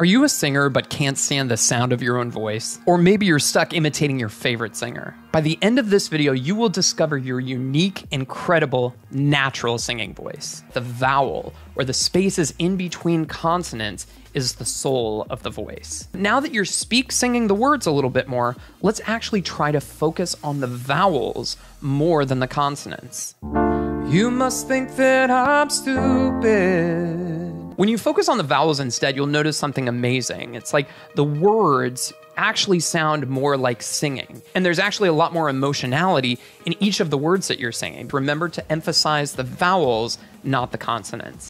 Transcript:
Are you a singer but can't stand the sound of your own voice? Or maybe you're stuck imitating your favorite singer. By the end of this video, you will discover your unique, incredible, natural singing voice. The vowel, or the spaces in between consonants, is the soul of the voice. Now that you're singing the words a little bit more, let's actually try to focus on the vowels more than the consonants. You must think that I'm stupid. When you focus on the vowels instead, you'll notice something amazing. It's like the words actually sound more like singing. And there's actually a lot more emotionality in each of the words that you're singing. Remember to emphasize the vowels, not the consonants.